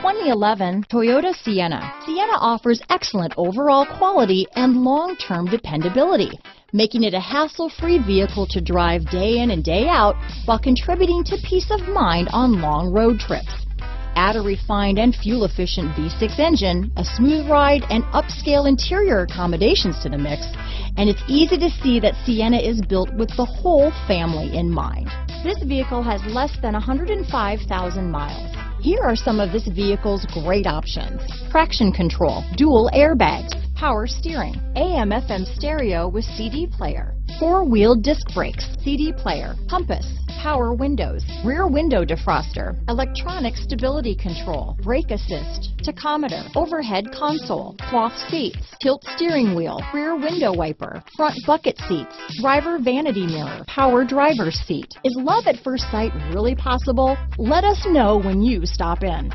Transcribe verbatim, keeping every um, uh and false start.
twenty eleven Toyota Sienna. Sienna offers excellent overall quality and long-term dependability, making it a hassle-free vehicle to drive day in and day out while contributing to peace of mind on long road trips. Add a refined and fuel-efficient V six engine, a smooth ride, and upscale interior accommodations to the mix, and it's easy to see that Sienna is built with the whole family in mind. This vehicle has less than one hundred five thousand miles. Here are some of this vehicle's great options: traction control, dual airbags, power steering, A M F M stereo with C D player, four-wheel disc brakes, C D player, compass, power windows, rear window defroster, electronic stability control, brake assist, tachometer, overhead console, cloth seats, tilt steering wheel, rear window wiper, front bucket seats, driver vanity mirror, power driver's seat. Is love at first sight really possible? Let us know when you stop in.